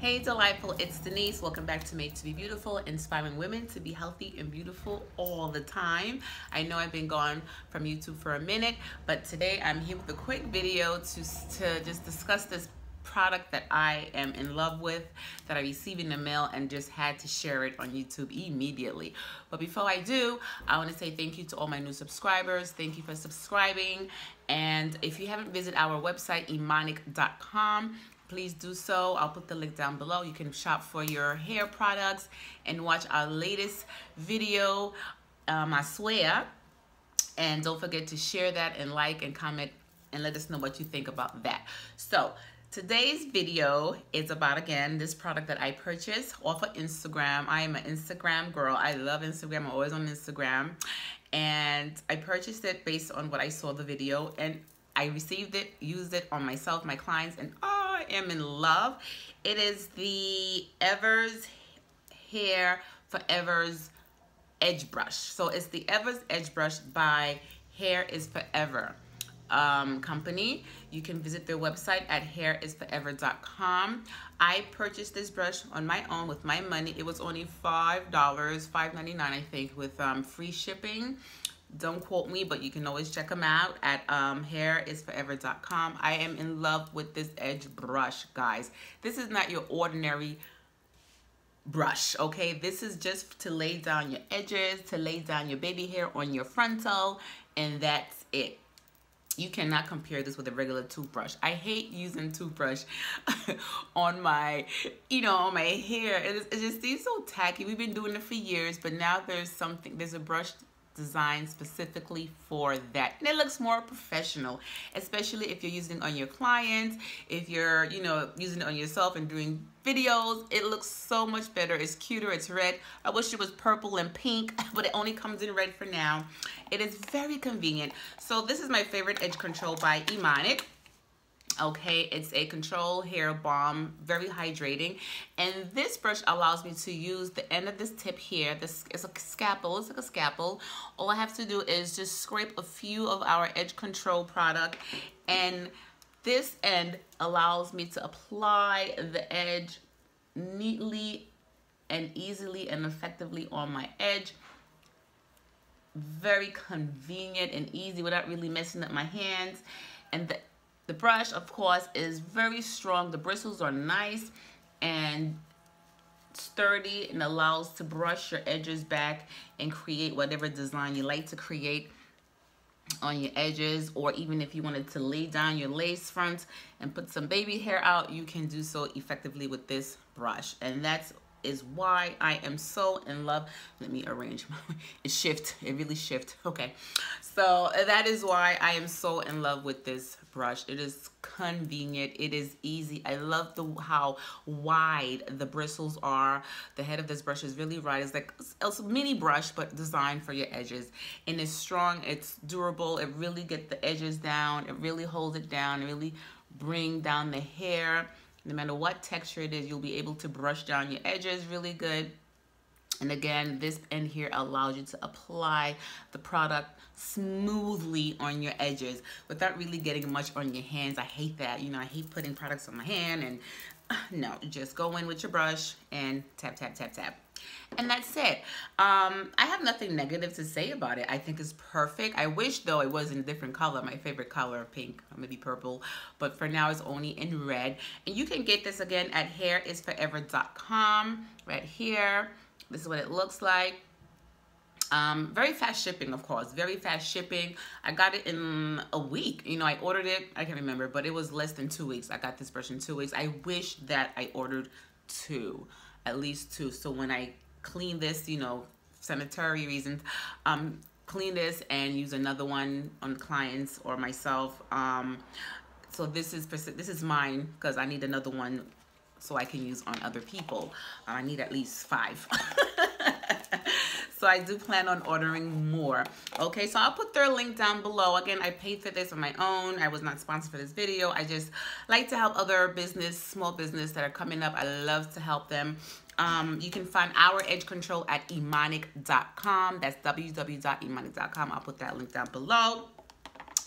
Hey Delightful, it's Denise. Welcome back to Made To Be Beautiful, inspiring women to be healthy and beautiful all the time. I know I've been gone from YouTube for a minute, but today I'm here with a quick video to just discuss this product that I am in love with, that I received in the mail and just had to share it on YouTube immediately. But before I do, I want to say thank you to all my new subscribers. Thank you for subscribing. And if you haven't visited our website, imonic.com, please do so. I'll put the link down below. You can shop for your hair products and watch our latest video, I swear. And don't forget to share that and like and comment and let us know what you think about that. So today's video is about, again, this product that I purchased off of Instagram. I am an Instagram girl. I love Instagram. I'm always on Instagram. And I purchased it based on what I saw the video. And I received it, used it on myself, my clients, and I am in love. It is the Evers Hair Forever's Edge Brush. So it's the Evers Edge Brush by Hairisforever Forever company. You can visit their website at hairisforever.com. I purchased this brush on my own with my money. It was only $5.99, I think, with free shipping. Don't quote me, but you can always check them out at hairisforever.com. I am in love with this edge brush, guys. This is not your ordinary brush, okay? This is just to lay down your edges, to lay down your baby hair on your frontal, and that's it. You cannot compare this with a regular toothbrush. I hate using toothbrush on my, on my hair. It just seems so tacky. We've been doing it for years, but now there's a brush designed specifically for that, and it looks more professional, especially if you're using it on your clients. If you're using it on yourself and doing videos, it looks so much better. It's cuter. It's red. I wish it was purple and pink, but it only comes in red for now. It is very convenient. So this is my favorite edge control by Immanic. Okay, it's a control hair balm, very hydrating, and this brush allows me to use the end of this tip here. This is a scalpel. It's like a scalpel. All I have to do is just scrape a few of our edge control product, and this end allows me to apply the edge neatly and easily and effectively on my edge. Very convenient and easy without really messing up my hands. And the brush, of course, is very strong. The bristles are nice and sturdy and allows to brush your edges back and create whatever design you like to create on your edges, or even if you wanted to lay down your lace front and put some baby hair out, you can do so effectively with this brush. And that is why I am so in love. Let me arrange my it really shifted. Okay, so that is why I am so in love with this brush. It is convenient. It is easy. I love how wide the bristles are. The head of this brush is really wide. It's like a mini brush, but designed for your edges. And it's strong. It's durable. It really gets the edges down. It really holds it down. It really brings down the hair. No matter what texture it is, you'll be able to brush down your edges really good. And again, this end here allows you to apply the product smoothly on your edges without really getting much on your hands. I hate that. I hate putting products on my hand, and no, just go in with your brush and tap, tap, tap, tap. And that's it. I have nothing negative to say about it. I think it's perfect. I wish, though, it was in a different color. My favorite color, pink, maybe purple. But for now, it's only in red. And you can get this, again, at hairisforever.com right here. This is what it looks like. Very fast shipping, of course. Very fast shipping. I got it in a week. I ordered it. I can't remember, but it was less than 2 weeks. I got this brush in 2 weeks. I wish that I ordered two. At least two, so when I clean this, sanitary reasons, clean this and use another one on clients or myself. So this is mine, because I need another one so I can use on other people. I need at least 5. So I do plan on ordering more. Okay, so I'll put their link down below. Again, I paid for this on my own. I was not sponsored for this video. I just like to help other small business that are coming up. I love to help them. You can find our edge control at imonic.com. That's www.imonic.com. I'll put that link down below.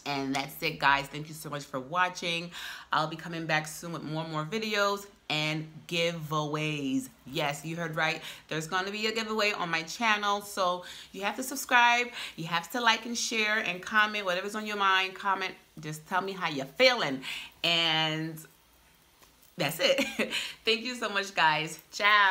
And that's it, guys. Thank you so much for watching. I'll be coming back soon with more videos. and giveaways. Yes, you heard right. There's going to be a giveaway on my channel, so you have to subscribe, you have to like and share and comment whatever's on your mind. Comment, just tell me how you're feeling, and that's it. Thank you so much, guys. Ciao.